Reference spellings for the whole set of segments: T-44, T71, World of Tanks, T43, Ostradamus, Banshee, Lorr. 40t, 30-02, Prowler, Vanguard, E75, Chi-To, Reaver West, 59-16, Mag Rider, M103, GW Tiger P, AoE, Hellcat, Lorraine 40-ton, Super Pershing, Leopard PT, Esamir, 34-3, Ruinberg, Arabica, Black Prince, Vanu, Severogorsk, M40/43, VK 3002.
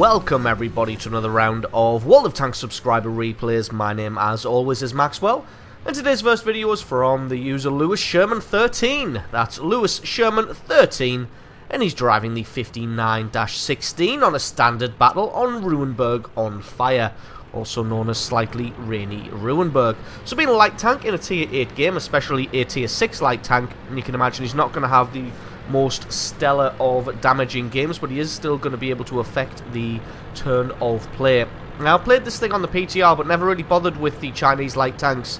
Welcome everybody to another round of World of Tanks subscriber replays. My name as always is Maxwell, and today's first video is from the user LewisSherman13. That's LewisSherman13, and he's driving the 59-16 on a standard battle on Ruinberg on fire, also known as slightly rainy Ruinberg. So being a light tank in a tier 8 game, especially a tier 6 light tank, and you can imagine he's not going to have the most stellar of damaging games, but he is still going to be able to affect the turn of play. Now, I played this thing on the PTR, but never really bothered with the Chinese light tanks,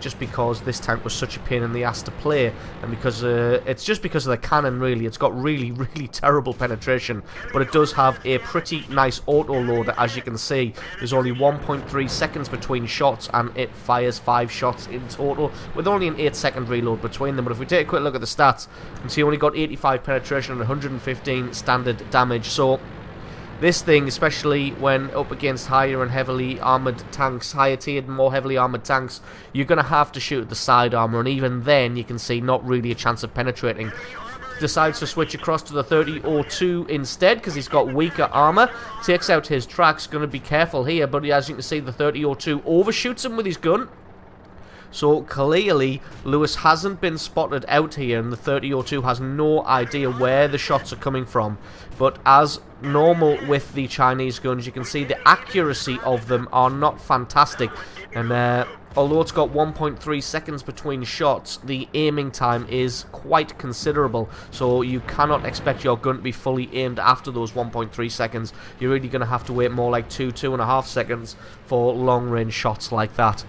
just because this tank was such a pain in the ass to play, and because it's just because of the cannon, really. It's got really, really terrible penetration, but it does have a pretty nice autoloader, as you can see. There's only 1.3 seconds between shots, and it fires 5 shots in total, with only an 8-second reload between them. But if we take a quick look at the stats, you can see only got 85 penetration and 115 standard damage, so this thing, especially when up against higher and heavily armoured tanks, higher tiered and more heavily armoured tanks, you're going to have to shoot at the side armour, and even then you can see not really a chance of penetrating. Decides to switch across to the 30-02 instead, because he's got weaker armour, takes out his tracks, going to be careful here, but as you can see the 30-02 overshoots him with his gun. So clearly Lewis hasn't been spotted out here, and the 30-02 has no idea where the shots are coming from. But as normal with the Chinese guns, you can see the accuracy of them are not fantastic, and although it's got 1.3 seconds between shots, the aiming time is quite considerable, so you cannot expect your gun to be fully aimed after those 1.3 seconds. You're really going to have to wait more like 2.5 seconds for long range shots like that.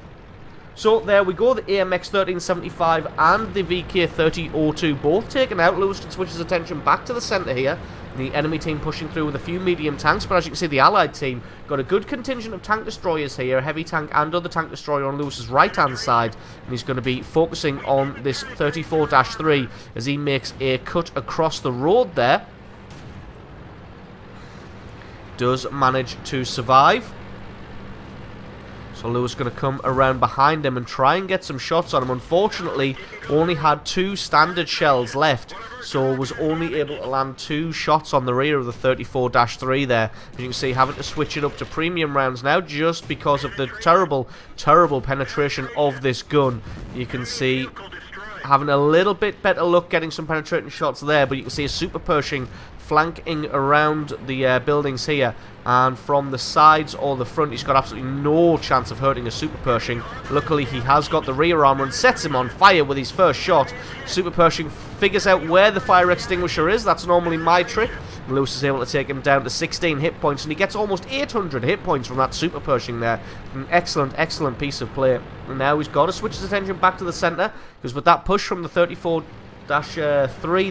So there we go, the AMX 1375 and the VK 3002 both taken out. Lewiston switches his attention back to the centre here. The enemy team pushing through with a few medium tanks, but as you can see the allied team got a good contingent of tank destroyers here, a heavy tank and other tank destroyer on Lewis's right hand side, and he's going to be focusing on this 34-3 as he makes a cut across the road there. Does manage to survive. So Lewis going to come around behind him and try and get some shots on him. Unfortunately, only had 2 standard shells left, so was only able to land 2 shots on the rear of the 34-3 there. As you can see, having to switch it up to premium rounds now just because of the terrible, terrible penetration of this gun. You can see having a little bit better luck getting some penetrating shots there, but you can see a Super Pershing flanking around the buildings here, and from the sides or the front he's got absolutely no chance of hurting a Super Pershing. Luckily he has got the rear armour and sets him on fire with his first shot. Super Pershing figures out where the fire extinguisher is. That's normally my trick. Lewis is able to take him down to 16 hit points, and he gets almost 800 hit points from that Super Pershing there. An excellent, excellent piece of play. And now he's got to switch his attention back to the centre, because with that push from the 34-3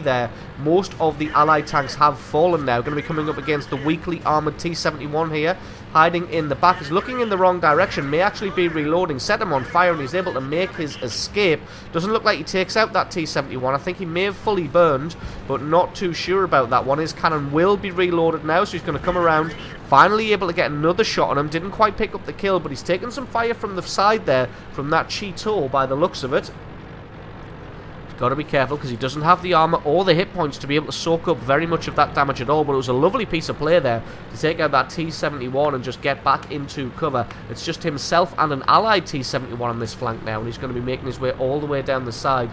there, most of the allied tanks have fallen now. Going to be coming up against the weakly armoured T71 here. Hiding in the back, is looking in the wrong direction, may actually be reloading, set him on fire, and he's able to make his escape. Doesn't look like he takes out that T-71. I think he may have fully burned, but not too sure about that one. His cannon will be reloaded now, so he's going to come around, finally able to get another shot on him. Didn't quite pick up the kill, but he's taken some fire from the side there, from that Chi-To by the looks of it. Got to be careful because he doesn't have the armour or the hit points to be able to soak up very much of that damage at all, but it was a lovely piece of play there to take out that T-71 and just get back into cover. It's just himself and an allied T-71 on this flank now, and he's going to be making his way all the way down the side.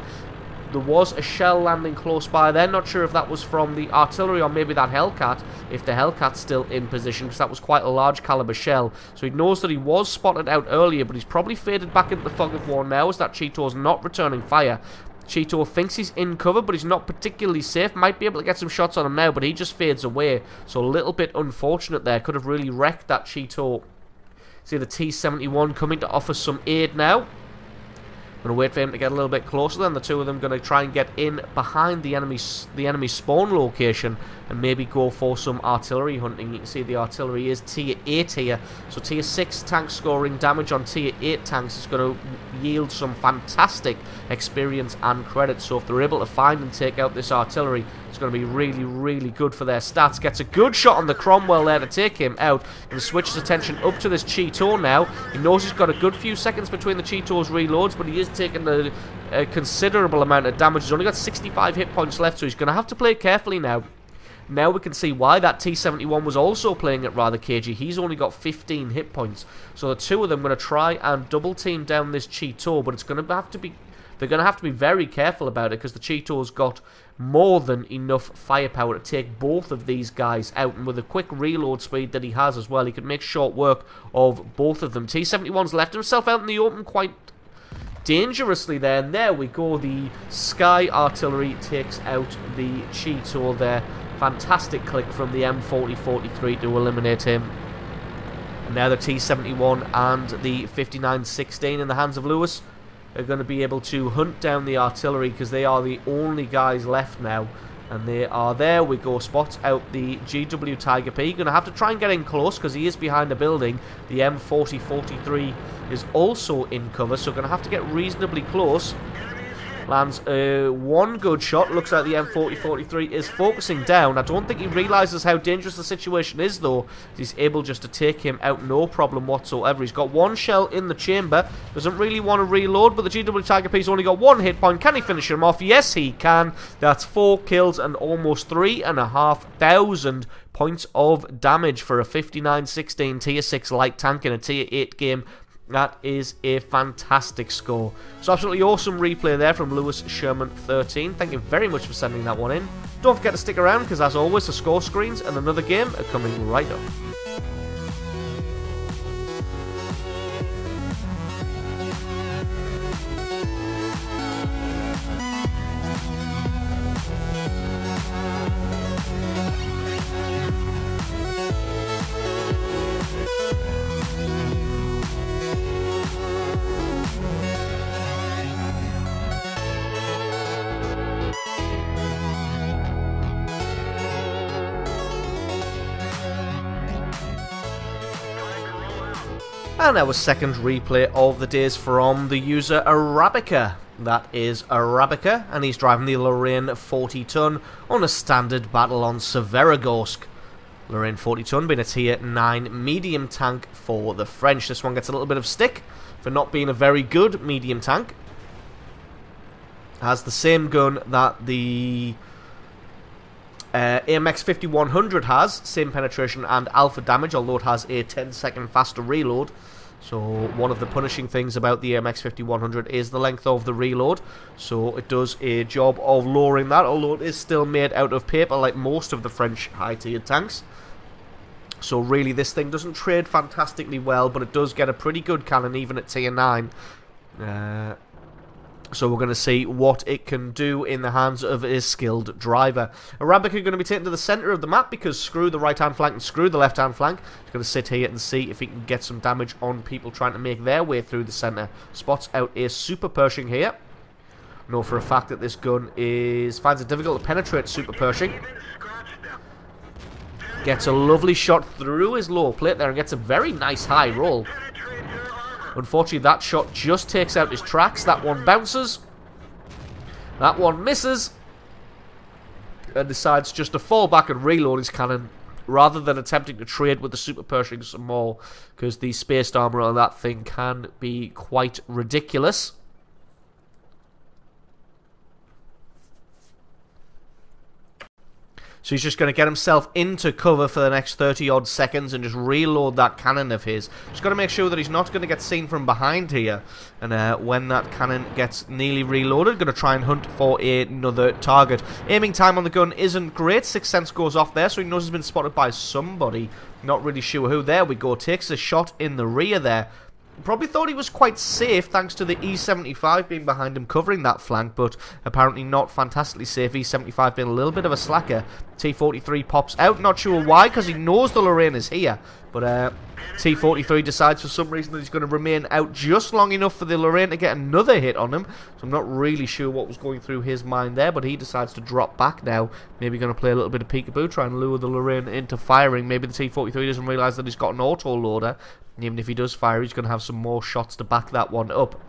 There was a shell landing close by there. Not sure if that was from the artillery or maybe that Hellcat, if the Hellcat's still in position, because that was quite a large caliber shell. So he knows that he was spotted out earlier, but he's probably faded back into the fog of war now as that Cheeto's not returning fire. Chi-To thinks he's in cover, but he's not particularly safe. Might be able to get some shots on him now, but he just fades away. So a little bit unfortunate there. Could have really wrecked that Chi-To. See the T-71 coming to offer some aid now. Going to wait for him to get a little bit closer, then the two of them going to try and get in behind the enemy spawn location and maybe go for some artillery hunting. You can see the artillery is tier 8 here, so tier 6 tanks scoring damage on tier 8 tanks is going to yield some fantastic experience and credits. So if they're able to find and take out this artillery, it's going to be really, really good for their stats. Gets a good shot on the Cromwell there to take him out, and switches attention up to this Chi-To now. He knows he's got a good few seconds between the Chi-To's reloads, but he is taking a considerable amount of damage. He's only got 65 hit points left, so he's going to have to play carefully now. Now we can see why that T-71 was also playing it rather cagey. He's only got 15 hit points. So the two of them are going to try and double team down this Chi-To, but it's going to have to be... They're going to have to be very careful about it because the Chi-To's got more than enough firepower to take both of these guys out. And with the quick reload speed that he has as well, he could make short work of both of them. T-71's left himself out in the open quite dangerously there. And there we go. The Sky Artillery takes out the Chi-To there. Fantastic click from the M40/43 to eliminate him. And now the T-71 and the 59-16 in the hands of Lewis are going to be able to hunt down the artillery because they are the only guys left now, and they are there. We go spot out the GW Tiger P. Going to have to try and get in close because he is behind the building. The M40/43 is also in cover, so going to have to get reasonably close. Lands one good shot. Looks like the M40/43 is focusing down. I don't think he realises how dangerous the situation is, though. He's able just to take him out, no problem whatsoever. He's got one shell in the chamber. Doesn't really want to reload, but the GW Tiger P's only got one hit point. Can he finish him off? Yes, he can. That's 4 kills and almost 3,500 points of damage for a 59-16 Tier 6 light tank in a Tier 8 game. That is a fantastic score. So absolutely awesome replay there from LewisSherman13. Thank you very much for sending that one in. Don't forget to stick around because, as always, the score screens and another game are coming right up. And our second replay of the day is from the user Arabica. That is Arabica, and he's driving the Lorraine 40-ton on a standard battle on Severogorsk. Lorraine 40-ton being a Tier 9 medium tank for the French. This one gets a little bit of stick for not being a very good medium tank. Has the same gun that the AMX 50 100 has, same penetration and alpha damage, although it has a 10-second faster reload. So one of the punishing things about the AMX 50 100 is the length of the reload. So it does a job of lowering that, although it is still made out of paper like most of the French high-tiered tanks. So really this thing doesn't trade fantastically well, but it does get a pretty good cannon even at Tier 9. So we're going to see what it can do in the hands of a skilled driver. Arabica are going to be taken to the centre of the map because screw the right-hand flank and screw the left-hand flank. He's going to sit here and see if he can get some damage on people trying to make their way through the centre. Spots out a Super Pershing here. Know for a fact that this gun finds it difficult to penetrate Super Pershing. Gets a lovely shot through his lower plate there and gets a very nice high roll. Unfortunately, that shot just takes out his tracks. That one bounces. That one misses. And decides just to fall back and reload his cannon rather than attempting to trade with the Super Pershing some more, because the spaced armor on that thing can be quite ridiculous. So he's just going to get himself into cover for the next 30-odd seconds and just reload that cannon of his. Just got to make sure that he's not going to get seen from behind here. And when that cannon gets nearly reloaded, going to try and hunt for another target. Aiming time on the gun isn't great. Sixth Sense goes off there, so he knows he's been spotted by somebody. Not really sure who. There we go. Takes a shot in the rear there. Probably thought he was quite safe thanks to the E75 being behind him covering that flank, but apparently not fantastically safe. E75 being a little bit of a slacker. T43 pops out, not sure why, because he knows the Lorraine is here. But T43 decides for some reason that he's going to remain out just long enough for the Lorraine to get another hit on him. So I'm not really sure what was going through his mind there, but he decides to drop back now. Maybe going to play a little bit of peekaboo, try and lure the Lorraine into firing. Maybe the T43 doesn't realise that he's got an autoloader. Even if he does fire, he's going to have some more shots to back that one up.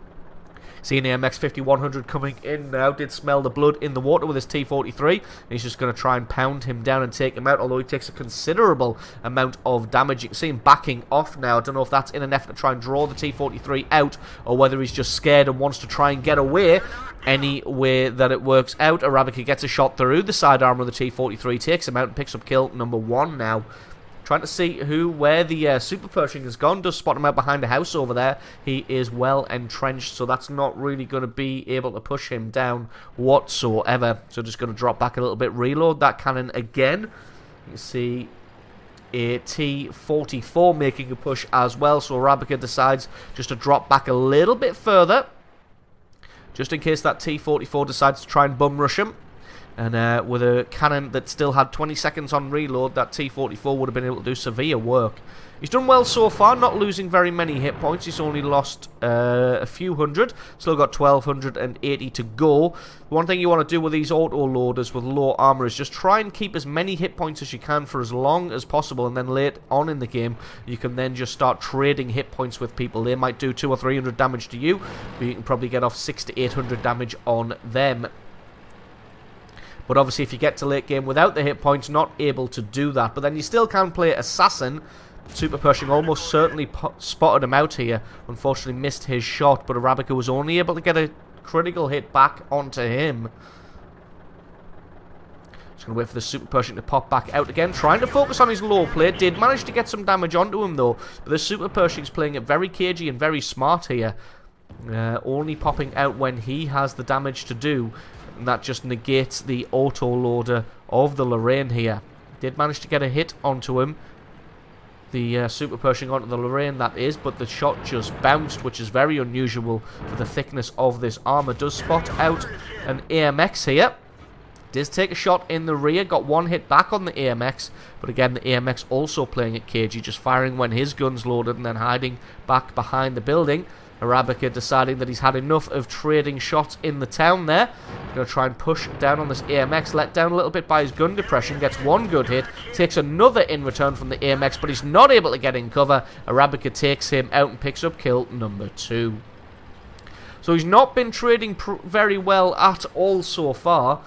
See an AMX 50 100 coming in now. Did smell the blood in the water with his T43. He's just going to try and pound him down and take him out, although he takes a considerable amount of damage. You can see him backing off now. I don't know if that's in an effort to try and draw the T43 out, or whether he's just scared and wants to try and get away any way that it works out. Arabica gets a shot through the side armor of the T43, takes him out and picks up kill number one now. Trying to see where the Super Pershing has gone. Does spot him out behind a house over there. He is well entrenched, so that's not really going to be able to push him down whatsoever. So just going to drop back a little bit, reload that cannon again. You can see a T-44 making a push as well, so Arabica decides just to drop back a little bit further, just in case that T-44 decides to try and bum rush him. And with a cannon that still had 20 seconds on reload, that T-44 would have been able to do severe work. He's done well so far, not losing very many hit points. He's only lost a few hundred. Still got 1,280 to go. One thing you want to do with these auto-loaders with low armor is just try and keep as many hit points as you can for as long as possible, and then late on in the game, you can then just start trading hit points with people. They might do 200 or 300 damage to you, but you can probably get off 600 to 800 damage on them. But obviously if you get to late game without the hit points, not able to do that. But then you still can play Assassin. Super Pershing almost certainly spotted him out here. Unfortunately missed his shot, but Arabica was only able to get a critical hit back onto him. Just going to wait for the Super Pershing to pop back out again. Trying to focus on his low play. Did manage to get some damage onto him though. But the Super Pershing's playing it very cagey and very smart here. Only popping out when he has the damage to do. And that just negates the autoloader of the Lorraine here. Did manage to get a hit onto him. The Super Pershing onto the Lorraine, that is. But the shot just bounced, which is very unusual for the thickness of this armor. Does spot out an AMX here. Does take a shot in the rear. Got one hit back on the AMX. But again, the AMX also playing it cagey. Just firing when his gun's loaded and then hiding back behind the building. Arabica deciding that he's had enough of trading shots in the town there. Going to try and push down on this AMX. Let down a little bit by his gun depression. Gets one good hit. Takes another in return from the AMX, but he's not able to get in cover. Arabica takes him out and picks up kill number two. So he's not been trading very well at all so far.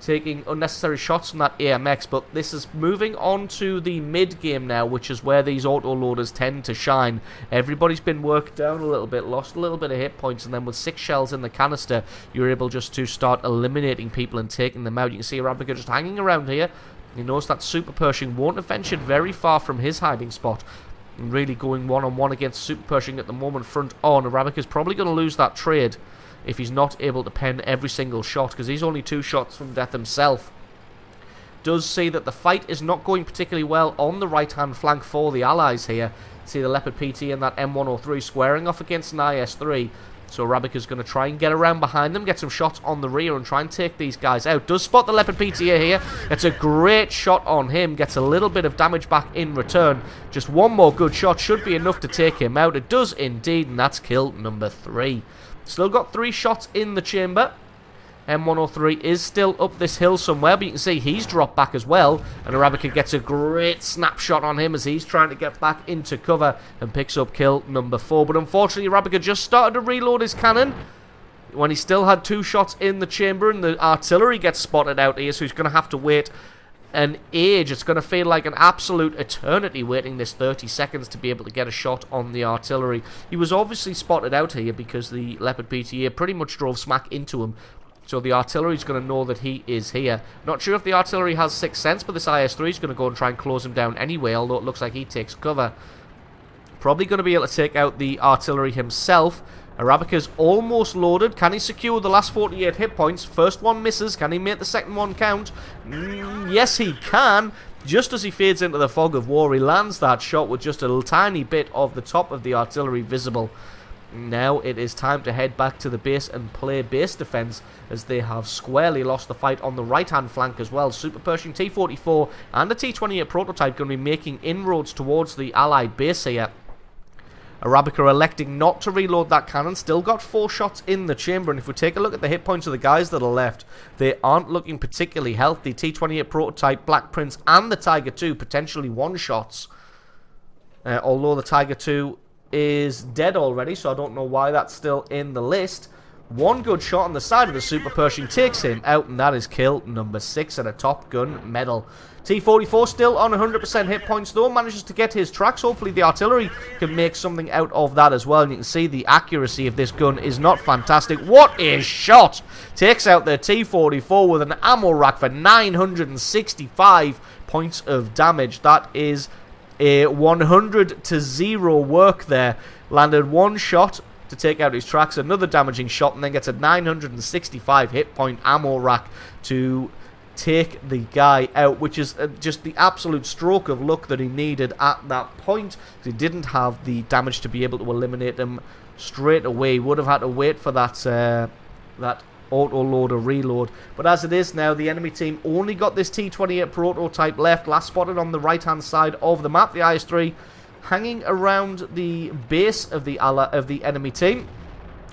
Taking unnecessary shots from that AMX, but this is moving on to the mid-game now, which is where these autoloaders tend to shine. Everybody's been worked down a little bit, lost a little bit of hit points, and then with 6 shells in the canister, you're able just to start eliminating people and taking them out. You can see Arabica just hanging around here. You notice that Super Pershing won't have ventured very far from his hiding spot. And really going one-on-one against Super Pershing at the moment, front on. Arabica's probably going to lose that trade if he's not able to pen every single shot, because he's only 2 shots from death himself. Does see that the fight is not going particularly well on the right-hand flank for the Allies here. See the Leopard PT and that M103 squaring off against an IS-3. So Arabica's going to try and get around behind them, get some shots on the rear and try and take these guys out. Does spot the Leopard PT here. It's a great shot on him. Gets a little bit of damage back in return. Just one more good shot should be enough to take him out. It does indeed, and that's kill number 3. Still got 3 shots in the chamber. M103 is still up this hill somewhere, but you can see he's dropped back as well. And Arabica gets a great snapshot on him as he's trying to get back into cover and picks up kill number 4. But unfortunately, Arabica just started to reload his cannon when he still had 2 shots in the chamber, and the artillery gets spotted out here, so he's going to have to wait an age. It's going to feel like an absolute eternity waiting this 30 seconds to be able to get a shot on the artillery. He was obviously spotted out here because the Leopard PTA pretty much drove smack into him. So the artillery's going to know that he is here. Not sure if the artillery has 6th sense, but this IS-3 is going to go and try and close him down anyway, although it looks like he takes cover. Probably going to be able to take out the artillery himself. Arabica's almost loaded. Can he secure the last 48 hit points? First one misses. Can he make the second one count? Yes, he can. Just as he fades into the fog of war, he lands that shot with just a little tiny bit of the top of the artillery visible. Now it is time to head back to the base and play base defense, as they have squarely lost the fight on the right-hand flank as well. Super Pershing, T-44 and the T-28 prototype going to be making inroads towards the Allied base here. Arabica electing not to reload that cannon. Still got 4 shots in the chamber. And if we take a look at the hit points of the guys that are left, they aren't looking particularly healthy. T-28 prototype, Black Prince and the Tiger 2 potentially 1-shots. Although the Tiger 2 is dead already, so I don't know why that's still in the list. One good shot on the side of the Super Pershing takes him out, and that is kill number 6 at a Top Gun medal. T-44 still on 100% hit points though, manages to get his tracks. Hopefully the artillery can make something out of that as well. And you can see the accuracy of this gun is not fantastic. What a shot! Takes out the T-44 with an ammo rack for 965 points of damage. That is a 100-0 work there. Landed one shot to take out his tracks, another damaging shot, and then gets a 965 hit point ammo rack to take the guy out, which is just the absolute stroke of luck that he needed at that point. He didn't have the damage to be able to eliminate him straight away. Would have had to wait for that auto-loader reload. But as it is now, the enemy team only got this T-28 prototype left, last spotted on the right-hand side of the map. The IS-3 hanging around the base of the enemy team.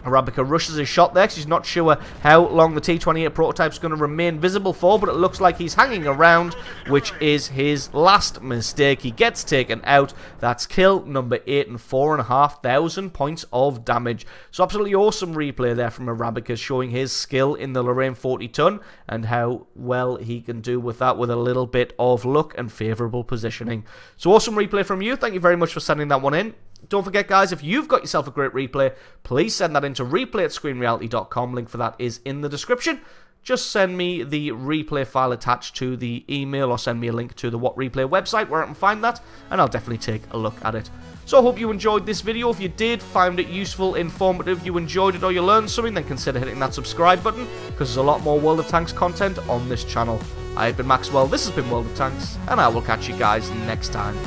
Arabica rushes his shot there because he's not sure how long the T-28 prototype is going to remain visible for, but it looks like he's hanging around, which is his last mistake. He gets taken out. That's kill number 8 and 4,500 points of damage. So absolutely awesome replay there from Arabica, showing his skill in the Lorraine 40-ton and how well he can do with that with a little bit of luck and favourable positioning. So awesome replay from you. Thank you very much for sending that one in. Don't forget, guys, if you've got yourself a great replay, please send that into replay@screenreality.com. Link for that is in the description. Just send me the replay file attached to the email, or send me a link to the What Replay website where I can find that, and I'll definitely take a look at it. So I hope you enjoyed this video. If you did, found it useful, informative, you enjoyed it, or you learned something, then consider hitting that subscribe button, because there's a lot more World of Tanks content on this channel. I've been Maxwell, this has been World of Tanks, and I will catch you guys next time.